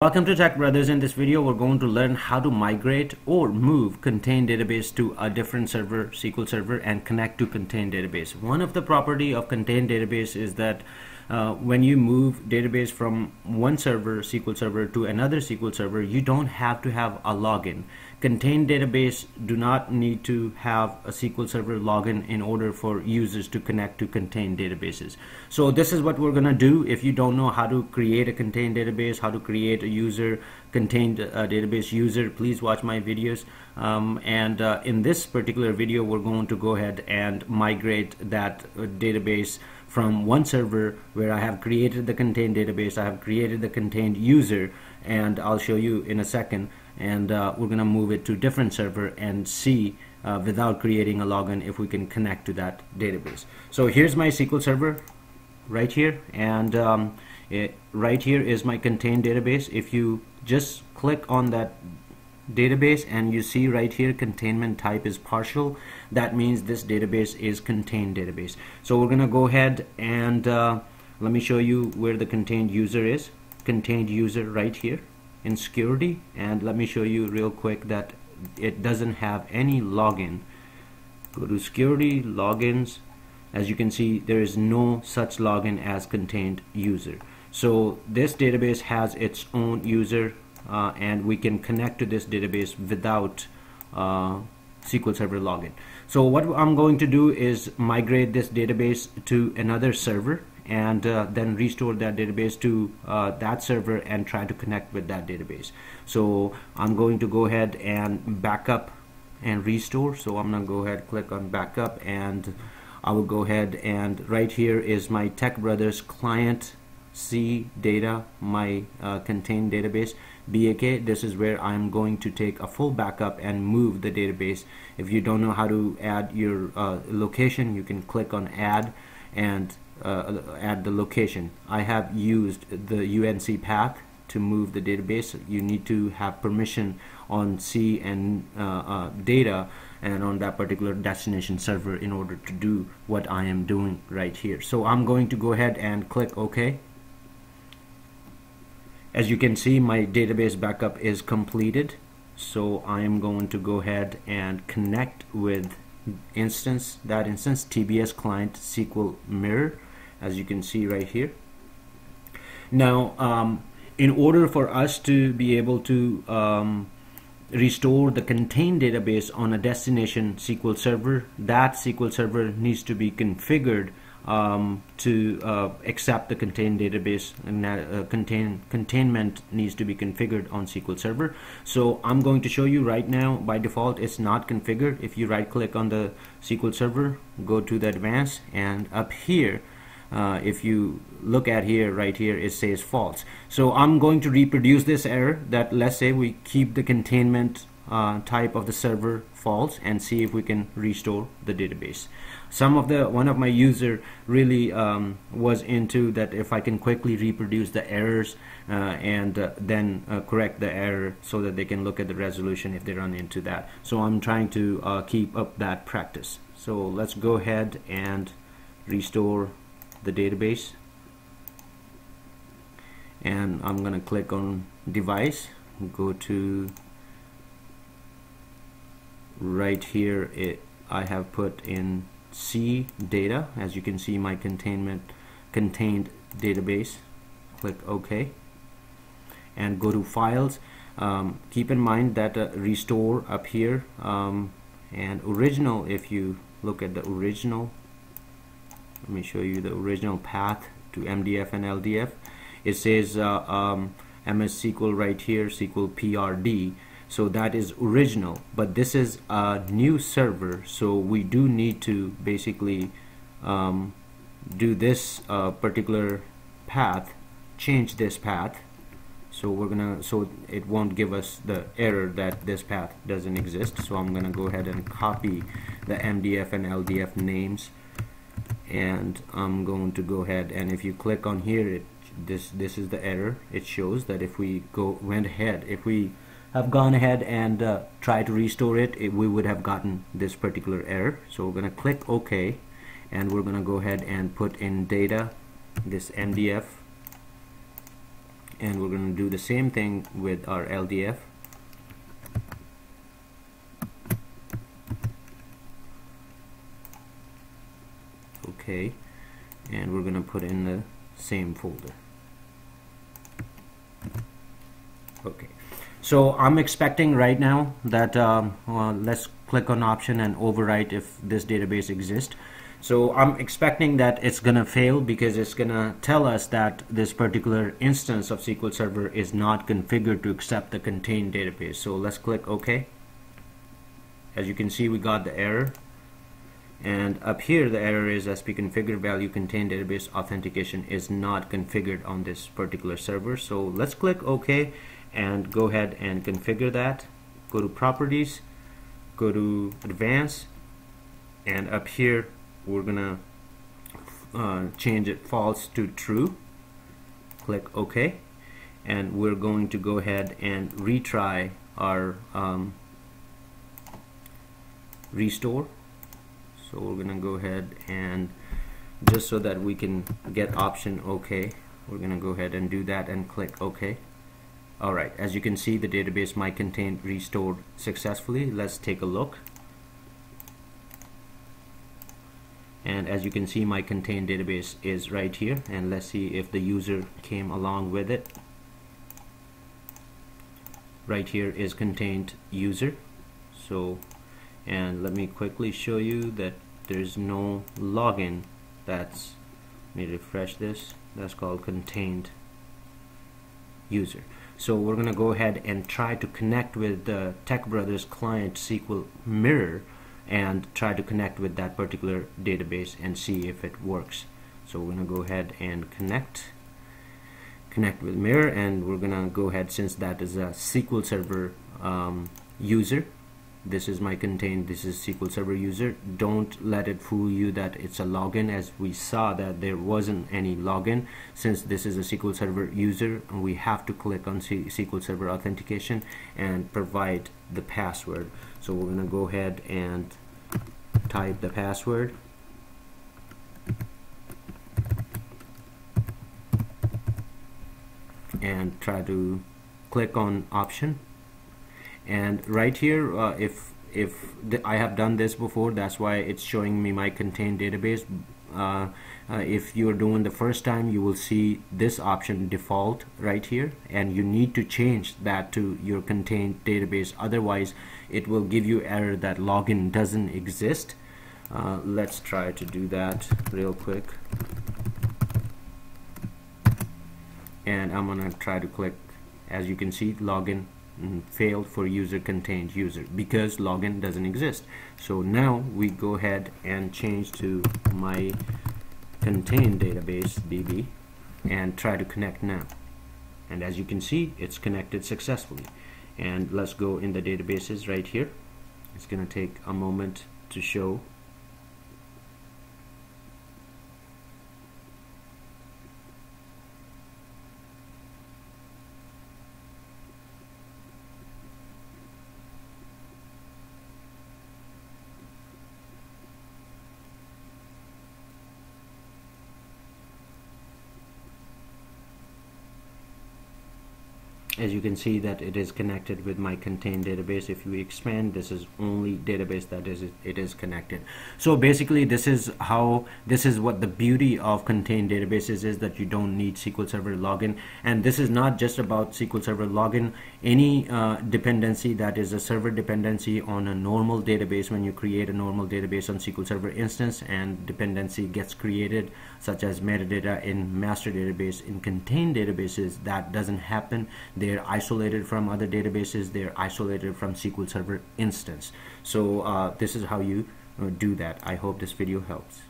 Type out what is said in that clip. Welcome to Tech Brothers. In this video, we're going to learn how to migrate or move contained database to a different server, SQL Server, and connect to contained database. One of the property of contained database is that when you move database from one server, SQL Server, to another SQL Server, you don't have to have a login. Contained database do not need to have a SQL Server login in order for users to connect to contained databases. So this is what we're going to do. If you don't know how to create a contained database, how to create a user contained database user, please watch my videos. In this particular video, we're going to go ahead and migrate that database from one server where I have created the contained database, I have created the contained user, and I'll show you in a second, and we're gonna move it to different server and see without creating a login if we can connect to that database. So here's my SQL Server right here, and right here is my contained database. If you just click on that database and you see right here containment type is partial, that means this database is contained database. So we're gonna go ahead and let me show you where the contained user is. Contained user right here in security, and let me show you real quick that it doesn't have any login. Go to security, logins. As you can see, there is no such login as contained user. So this database has its own user, and we can connect to this database without SQL Server login. So what I'm going to do is migrate this database to another server and then restore that database to that server and try to connect with that database. So I'm going to go ahead and backup and restore. So I'm gonna go ahead, click on backup, and I will go ahead and right here is my Tech Brothers client C data, my contained database BAK. This is where I'm going to take a full backup and move the database. If you don't know how to add your location, you can click on add and add the location. I have used the UNC path to move the database. You need to have permission on C and data and on that particular destination server in order to do what I am doing right here. So I'm going to go ahead and click OK. As you can see, my database backup is completed, so I am going to go ahead and connect with that instance TBS client SQL mirror, as you can see right here. Now in order for us to be able to restore the contained database on a destination SQL Server, that SQL Server needs to be configured to accept the contained database, and containment needs to be configured on SQL Server. So I'm going to show you right now, by default it's not configured. If you right click on the SQL Server, go to the advanced, and up here if you look at here, right here it says false. So I'm going to reproduce this error that let's say we keep the containment type of the server false and see if we can restore the database. One of my user really was into that if I can quickly reproduce the errors and then correct the error so that they can look at the resolution if they run into that. So I'm trying to keep up that practice. So let's go ahead and restore the database, and I'm gonna click on device, go to right here. I have put in C data, as you can see my contained database. Click OK and go to files. Keep in mind that restore up here and original, if you look at the original, let me show you the original path to MDF and LDF. It says MS SQL right here, SQL PRD. So that is original, but this is a new server, so we do need to basically do this particular path, change this path, so we're gonna, so it won't give us the error that this path doesn't exist. So I'm gonna go ahead and copy the MDF and LDF names, and I'm going to go ahead, and if you click on here, this is the error. It shows that if we have gone ahead and try to restore it, we would have gotten this particular error. So we're gonna click OK, and we're gonna go ahead and put in data, this MDF, and we're going to do the same thing with our LDF. Okay, and we're going to put in the same folder. Okay, so I'm expecting right now that let's click on option and overwrite if this database exists. So I'm expecting that it's gonna fail because it's gonna tell us that this particular instance of SQL Server is not configured to accept the contained database. So let's click OK. As you can see, we got the error, and up here the error is SP configured value contained database authentication is not configured on this particular server. So let's click OK and go ahead and configure that. Go to properties, go to advanced, and up here we're gonna change it false to true. Click OK, and we're going to go ahead and retry our restore. So we're gonna go ahead and, just so that we can get option OK, we're gonna go ahead and do that and click OK. Alright, as you can see, the database might contain restored successfully. Let's take a look. And as you can see, my contained database is right here, and let's see if the user came along with it. Right here is contained user. So, and let me quickly show you that there's no login. That's, let me refresh this, that's called contained user. So we're gonna go ahead and try to connect with the Tech Brothers client SQL mirror and try to connect with that particular database and see if it works. So we're gonna go ahead and connect with mirror, and we're gonna go ahead, since that is a SQL Server user, this is my contained, this is SQL Server user. Don't let it fool you that it's a login, as we saw that there wasn't any login. Since this is a SQL Server user, we have to click on SQL Server authentication and provide the password. So we're going to go ahead and type the password, and try to click on option. And right here, I have done this before, that's why it's showing me my contained database. If you're doing the first time, you will see this option default right here, and you need to change that to your contained database, otherwise it will give you error that login doesn't exist. Let's try to do that real quick, and I'm gonna try to click. As you can see, login failed for user contained user because login doesn't exist. So now we go ahead and change to my contained database DB and try to connect now, and as you can see, it's connected successfully. And let's go in the databases right here. It's gonna take a moment to show. As you can see that it is connected with my contained database. If we expand, this is only database that is it is connected. So basically, this is what the beauty of contained databases is, that you don't need SQL Server login. And this is not just about SQL Server login. Any dependency that is a server dependency on a normal database, when you create a normal database on SQL Server instance and dependency gets created, such as metadata in master database, in contained databases that doesn't happen. They're isolated from other databases, they're isolated from SQL Server instance. So this is how you do that. I hope this video helps.